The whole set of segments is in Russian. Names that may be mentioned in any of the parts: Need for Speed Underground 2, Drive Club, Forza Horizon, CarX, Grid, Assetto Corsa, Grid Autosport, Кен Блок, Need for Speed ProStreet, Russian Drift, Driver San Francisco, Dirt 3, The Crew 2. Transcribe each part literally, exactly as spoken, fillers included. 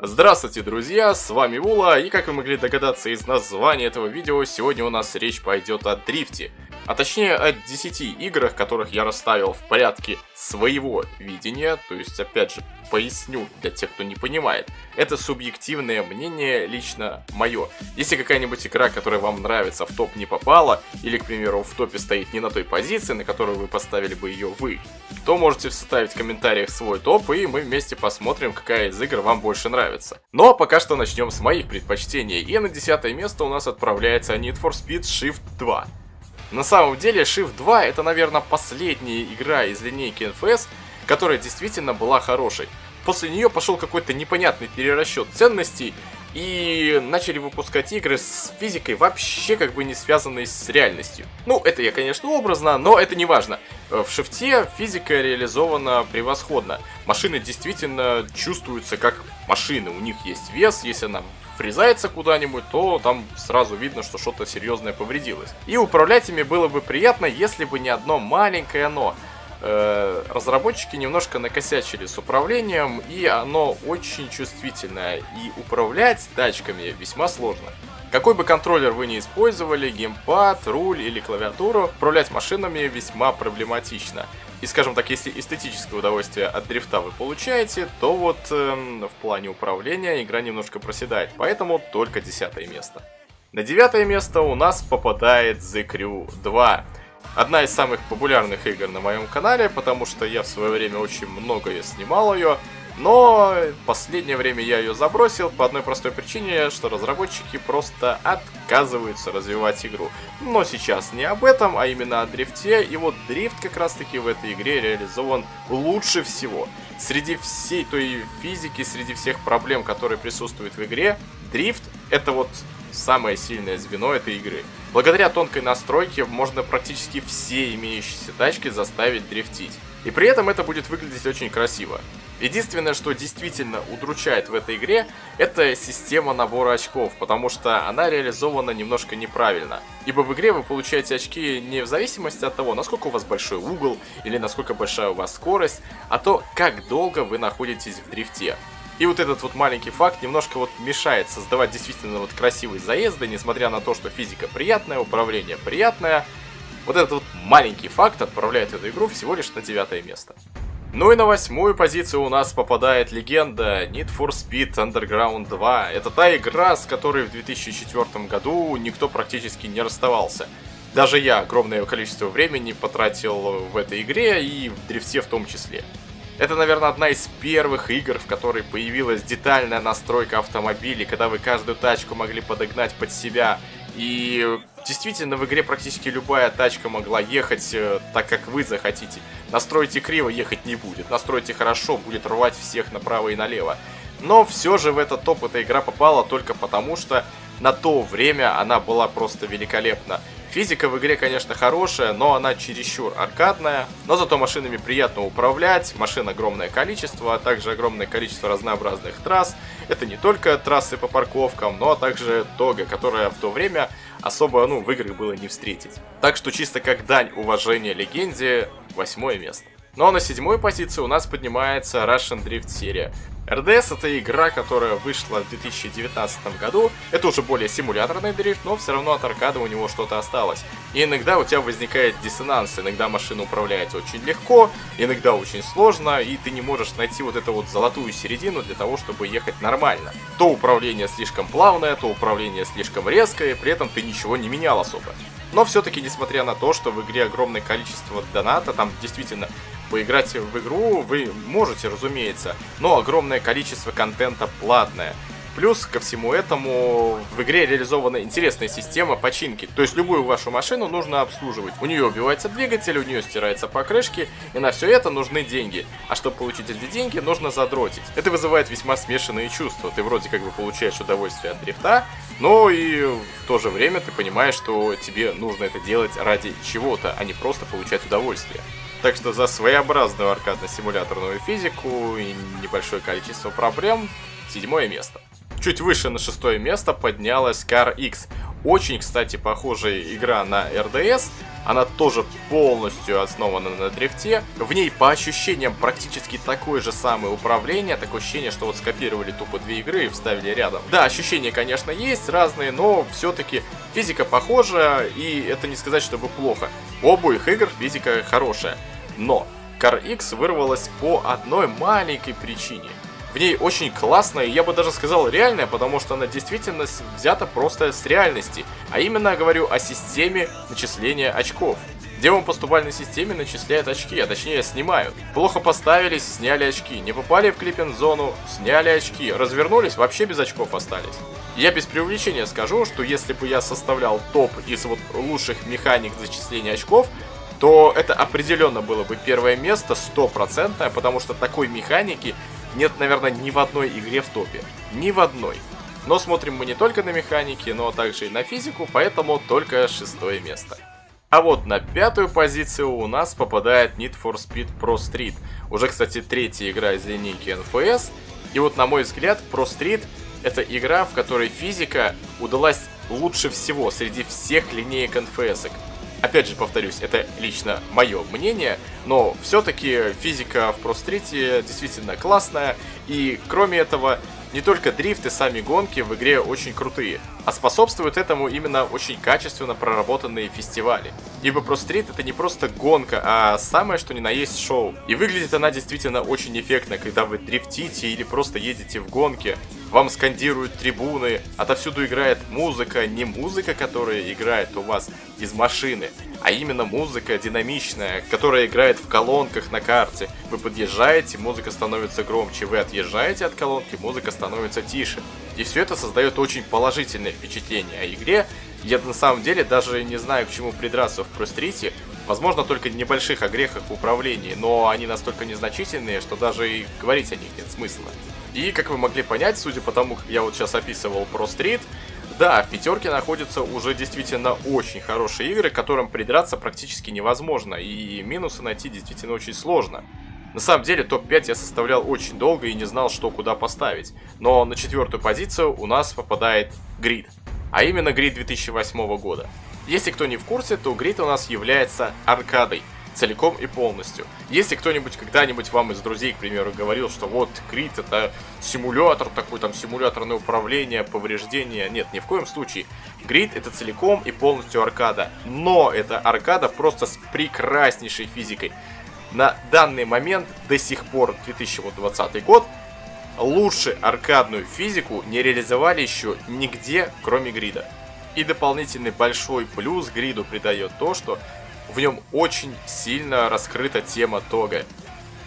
Здравствуйте, друзья, с вами Вула, и как вы могли догадаться из названия этого видео, сегодня у нас речь пойдет о дрифте, а точнее о десяти играх, которых я расставил в порядке своего видения, то есть, опять же, поясню для тех, кто не понимает, это субъективное мнение, лично мое. Если какая-нибудь игра, которая вам нравится, в топ не попала, или, к примеру, в топе стоит не на той позиции, на которую вы поставили бы ее вы, то можете вставить в комментариях свой топ, и мы вместе посмотрим, какая из игр вам больше нравится. Но пока что начнем с моих предпочтений, и на десятое место у нас отправляется Need for Speed Shift два. На самом деле Shift два это, наверное, последняя игра из линейки эн эф эс, которая действительно была хорошей. После нее пошел какой-то непонятный перерасчет ценностей, и начали выпускать игры с физикой, вообще как бы не связанной с реальностью. Ну, это я, конечно, образно, но это не важно. В Shift физика реализована превосходно. Машины действительно чувствуются как машины. У них есть вес, если она врезается куда-нибудь, то там сразу видно, что что-то серьезное повредилось. И управлять ими было бы приятно, если бы не одно маленькое «но». Разработчики немножко накосячили с управлением, и оно очень чувствительное, и управлять тачками весьма сложно. Какой бы контроллер вы ни использовали, геймпад, руль или клавиатуру, управлять машинами весьма проблематично. И, скажем так, если эстетическое удовольствие от дрифта вы получаете, то вот эм, в плане управления игра немножко проседает, поэтому только десятое место. На девятое место у нас попадает The Crew два. Одна из самых популярных игр на моем канале, потому что я в свое время очень многое снимал ее, но в последнее время я ее забросил по одной простой причине, что разработчики просто отказываются развивать игру. Но сейчас не об этом, а именно о дрифте, и вот дрифт как раз таки в этой игре реализован лучше всего. Среди всей той физики, среди всех проблем, которые присутствуют в игре, дрифт это вот самое сильное звено этой игры. Благодаря тонкой настройке можно практически все имеющиеся тачки заставить дрифтить. И при этом это будет выглядеть очень красиво. Единственное, что действительно удручает в этой игре, это система набора очков, потому что она реализована немножко неправильно. Ибо в игре вы получаете очки не в зависимости от того, насколько у вас большой угол, или насколько большая у вас скорость, а то, как долго вы находитесь в дрифте. И вот этот вот маленький факт немножко вот мешает создавать действительно вот красивые заезды, несмотря на то, что физика приятная, управление приятное. Вот этот вот маленький факт отправляет эту игру всего лишь на девятое место. Ну и на восьмую позицию у нас попадает легенда Need for Speed Underground два. Это та игра, с которой в две тысячи четвёртом году никто практически не расставался. Даже я огромное количество времени потратил в этой игре и в дрифте в том числе. Это, наверное, одна из первых игр, в которой появилась детальная настройка автомобилей, когда вы каждую тачку могли подогнать под себя. И действительно в игре практически любая тачка могла ехать так, как вы захотите. Настройте криво, ехать не будет. Настройте хорошо, будет рвать всех направо и налево. Но все же в этот топ эта игра попала только потому, что на то время она была просто великолепна. Физика в игре, конечно, хорошая, но она чересчур аркадная. Но зато машинами приятно управлять, машин огромное количество, а также огромное количество разнообразных трасс. Это не только трассы по парковкам, но а также дога, которая в то время особо, ну, в играх было не встретить. Так что чисто как дань уважения легенде, восьмое место. Ну а на седьмую позицию у нас поднимается Russian Drift серия. эр дэ эс это игра, которая вышла в две тысячи девятнадцатом году, это уже более симуляторный дрифт, но все равно от аркады у него что-то осталось. И иногда у тебя возникает диссонанс, иногда машина управляется очень легко, иногда очень сложно, и ты не можешь найти вот эту вот золотую середину для того, чтобы ехать нормально. То управление слишком плавное, то управление слишком резкое, при этом ты ничего не менял особо. Но все-таки, несмотря на то, что в игре огромное количество доната, там действительно поиграть в игру вы можете, разумеется, но огромное количество контента платное. Плюс ко всему этому в игре реализована интересная система починки. То есть любую вашу машину нужно обслуживать. У нее убивается двигатель, у нее стираются покрышки, и на все это нужны деньги. А чтобы получить эти деньги, нужно задротить. Это вызывает весьма смешанные чувства. Ты вроде как бы получаешь удовольствие от дрифта, но и в то же время ты понимаешь, что тебе нужно это делать ради чего-то, а не просто получать удовольствие. Так что за своеобразную аркадно-симуляторную физику и небольшое количество проблем, седьмое место. Чуть выше на шестое место поднялась CarX. Очень, кстати, похожая игра на эр дэ эс. Она тоже полностью основана на дрифте. В ней по ощущениям практически такое же самое управление. Такое ощущение, что вот скопировали тупо две игры и вставили рядом. Да, ощущения, конечно, есть разные, но все-таки физика похожа. И это не сказать, чтобы плохо. У обоих игр физика хорошая. Но CarX вырвалась по одной маленькой причине. В ней очень классная, я бы даже сказал реальная, потому что она действительно взята просто с реальности. А именно я говорю о системе начисления очков. Где вам по ступальной системе начисляют очки, а точнее снимают. Плохо поставились, сняли очки. Не попали в клиппинг-зону, сняли очки. Развернулись, вообще без очков остались. Я без преувеличения скажу, что если бы я составлял топ из вот лучших механик зачисления очков, то это определенно было бы первое место, стопроцентное, потому что такой механики нет, наверное, ни в одной игре в топе. Ни в одной. Но смотрим мы не только на механики, но также и на физику, поэтому только шестое место. А вот на пятую позицию у нас попадает Need for Speed ProStreet. Уже, кстати, третья игра из линейки эн эф эс. И вот, на мой взгляд, ProStreet — это игра, в которой физика удалась лучше всего среди всех линеек эн эф эс-ок. Опять же, повторюсь, это лично мое мнение, но все-таки физика в ProStreet действительно классная. И кроме этого, не только дрифт и сами гонки в игре очень крутые, а способствуют этому именно очень качественно проработанные фестивали. Ибо ProStreet — это не просто гонка, а самое что ни на есть шоу. И выглядит она действительно очень эффектно, когда вы дрифтите или просто едете в гонке. Вам скандируют трибуны, отовсюду играет музыка, не музыка, которая играет у вас из машины, а именно музыка динамичная, которая играет в колонках на карте. Вы подъезжаете, музыка становится громче, вы отъезжаете от колонки, музыка становится тише. И все это создает очень положительное впечатление о игре. Я на самом деле даже не знаю, к чему придраться в ProStreet. Возможно, только небольших огрехах в управлении, но они настолько незначительные, что даже и говорить о них нет смысла. И, как вы могли понять, судя по тому, как я вот сейчас описывал ProStreet, да, в пятерке находятся уже действительно очень хорошие игры, к которым придраться практически невозможно, и минусы найти действительно очень сложно. На самом деле, топ пять я составлял очень долго и не знал, что куда поставить. Но на четвертую позицию у нас попадает Grid, а именно Grid две тысячи восьмого года. Если кто не в курсе, то Grid у нас является аркадой. Целиком и полностью. Если кто-нибудь когда-нибудь вам из друзей, к примеру, говорил, что вот Grid — это симулятор, такой там симуляторное управление, повреждения. Нет, ни в коем случае. Grid — это целиком и полностью аркада. Но это аркада просто с прекраснейшей физикой. На данный момент, до сих пор, две тысячи двадцатый год, лучше аркадную физику не реализовали еще нигде, кроме Grid. И дополнительный большой плюс Grid придает то, что в нем очень сильно раскрыта тема тога,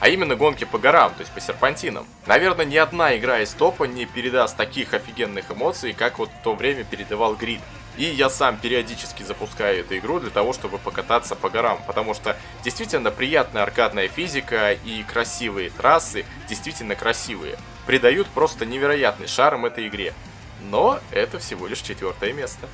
а именно гонки по горам, то есть по серпантинам. Наверное, ни одна игра из топа не передаст таких офигенных эмоций, как вот в то время передавал Grid. И я сам периодически запускаю эту игру для того, чтобы покататься по горам, потому что действительно приятная аркадная физика и красивые трассы, действительно красивые, придают просто невероятный шарм этой игре. Но это всего лишь четвертое место.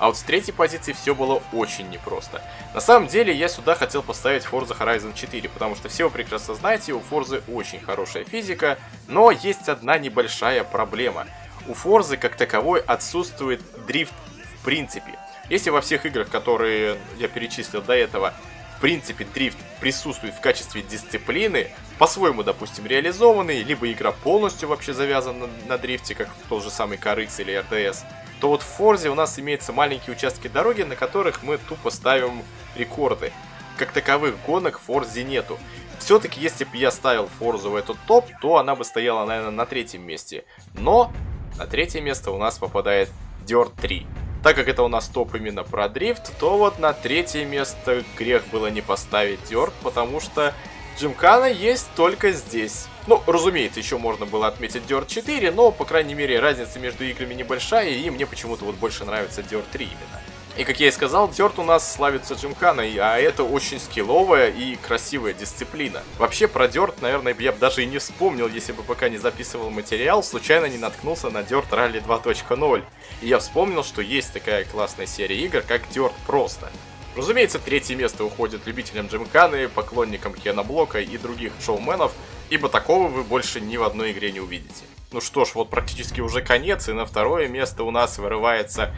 А вот с третьей позиции все было очень непросто. На самом деле я сюда хотел поставить Forza Horizon четыре, потому что все вы прекрасно знаете, у Forza очень хорошая физика, но есть одна небольшая проблема. У Forza как таковой отсутствует дрифт в принципе. Если во всех играх, которые я перечислил до этого, в принципе дрифт присутствует в качестве дисциплины, по-своему, допустим, реализованный, либо игра полностью вообще завязана на дрифте, как тот же самый CarX или эр дэ эс, то вот в Forza у нас имеются маленькие участки дороги, на которых мы тупо ставим рекорды. Как таковых гонок в Forza нету. Все-таки, если бы я ставил Forza в этот топ, то она бы стояла, наверное, на третьем месте. Но на третье место у нас попадает Dirt три. Так как это у нас топ именно про дрифт, то вот на третье место грех было не поставить Dirt, потому что джимкана есть только здесь. Ну, разумеется, еще можно было отметить Dirt четыре, но, по крайней мере, разница между играми небольшая, и мне почему-то вот больше нравится Dirt три именно. И, как я и сказал, Dirt у нас славится джимканой, а это очень скилловая и красивая дисциплина. Вообще, про Dirt, наверное, я бы даже и не вспомнил, если бы пока не записывал материал, случайно не наткнулся на Dirt Rally два точка ноль. И я вспомнил, что есть такая классная серия игр, как Dirt просто. Разумеется, третье место уходит любителям джимканы, поклонникам Кена Блока и других шоуменов, ибо такого вы больше ни в одной игре не увидите. Ну что ж, вот практически уже конец, и на второе место у нас вырывается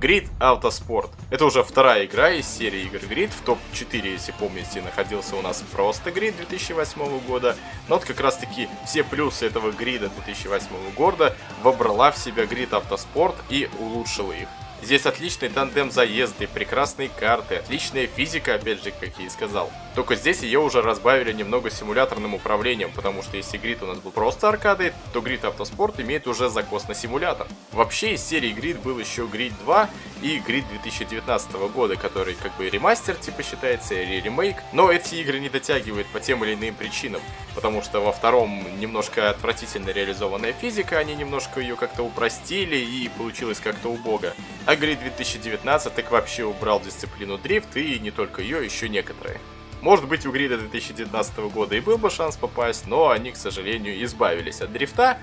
Grid Autosport. Это уже вторая игра из серии игр Grid. В топ четыре, если помните, находился у нас просто Grid две тысячи восьмого года. Но вот как раз таки все плюсы этого Грида две тысячи восьмого года вобрала в себя Grid Autosport и улучшила их. Здесь отличный тандем заезды, прекрасные карты, отличная физика, опять же, как я и сказал. Только здесь ее уже разбавили немного симуляторным управлением, потому что если Grid у нас был просто аркадой, то Grid Autosport имеет уже закос на симулятор. Вообще из серии Grid был еще Grid два и Grid две тысячи девятнадцатого года, который как бы ремастер типа считается, или ремейк, но эти игры не дотягивают по тем или иным причинам, потому что во втором немножко отвратительно реализованная физика, они немножко ее как-то упростили и получилось как-то убого. А Grid две тысячи девятнадцать так вообще убрал дисциплину дрифт, и не только ее, еще некоторые. Может быть, у Грида две тысячи девятнадцатого года и был бы шанс попасть, но они, к сожалению, избавились от дрифта,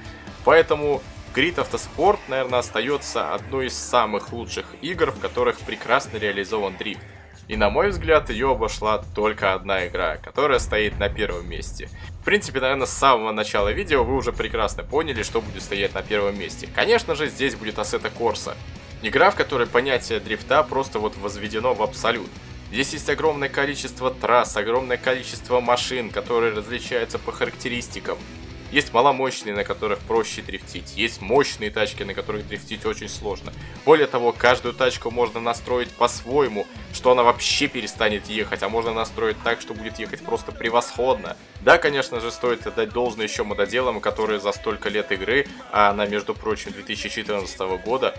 поэтому Grid Autosport, наверное, остается одной из самых лучших игр, в которых прекрасно реализован дрифт. И на мой взгляд, ее обошла только одна игра, которая стоит на первом месте. В принципе, наверное, с самого начала видео вы уже прекрасно поняли, что будет стоять на первом месте. Конечно же, здесь будет Assetto Corsa. Игра, в которой понятие дрифта просто вот возведено в абсолют. Здесь есть огромное количество трасс, огромное количество машин, которые различаются по характеристикам. Есть маломощные, на которых проще дрифтить, есть мощные тачки, на которых дрифтить очень сложно. Более того, каждую тачку можно настроить по-своему, что она вообще перестанет ехать, а можно настроить так, что будет ехать просто превосходно. Да, конечно же, стоит отдать должное еще мододелам, которые за столько лет игры, а она, между прочим, две тысячи четырнадцатого года,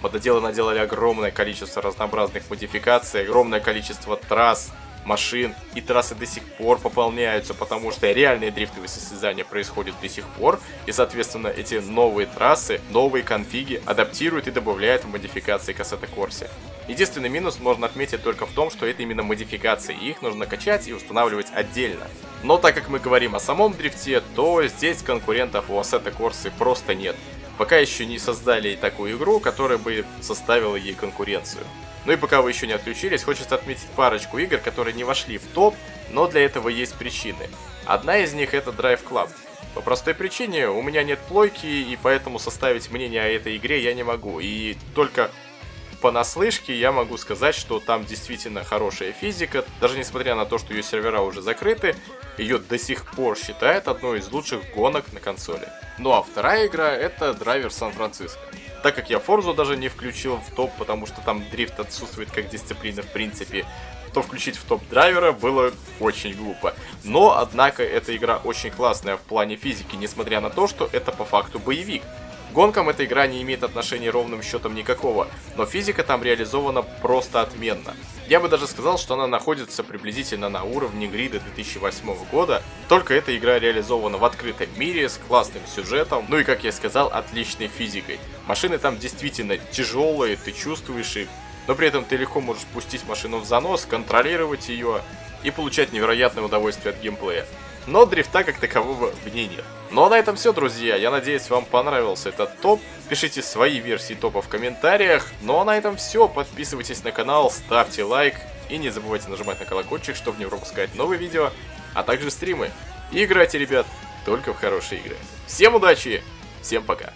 мододелы наделали огромное количество разнообразных модификаций, огромное количество трасс, машин, и трассы до сих пор пополняются, потому что реальные дрифтовые состязания происходят до сих пор, и, соответственно, эти новые трассы, новые конфиги адаптируют и добавляют в модификации к Assetto Corsa. Единственный минус можно отметить только в том, что это именно модификации, и их нужно качать и устанавливать отдельно. Но так как мы говорим о самом дрифте, то здесь конкурентов у Assetto Corsa просто нет. Пока еще не создали такую игру, которая бы составила ей конкуренцию. Ну и пока вы еще не отключились, хочется отметить парочку игр, которые не вошли в топ, но для этого есть причины. Одна из них — это Drive Club. По простой причине, у меня нет плойки, и поэтому составить мнение о этой игре я не могу. И только понаслышке я могу сказать, что там действительно хорошая физика, даже несмотря на то, что ее сервера уже закрыты, ее до сих пор считают одной из лучших гонок на консоли. Ну а вторая игра — это Driver San Francisco. Так как я Forza даже не включил в топ, потому что там дрифт отсутствует как дисциплина в принципе, то включить в топ драйвера было очень глупо. Но, однако, эта игра очень классная в плане физики, несмотря на то, что это по факту боевик. К гонкам эта игра не имеет отношения ровным счетом никакого, но физика там реализована просто отменно. Я бы даже сказал, что она находится приблизительно на уровне Грида две тысячи восьмого года, только эта игра реализована в открытом мире, с классным сюжетом, ну и, как я сказал, отличной физикой. Машины там действительно тяжелые, ты чувствуешь их, но при этом ты легко можешь пустить машину в занос, контролировать ее и получать невероятное удовольствие от геймплея. Но дрифта как такового в ней нет. Ну а на этом все, друзья. Я надеюсь, вам понравился этот топ. Пишите свои версии топа в комментариях. Ну а на этом все. Подписывайтесь на канал, ставьте лайк. И не забывайте нажимать на колокольчик, чтобы не пропускать новые видео, а также стримы. И играйте, ребят, только в хорошие игры. Всем удачи, всем пока.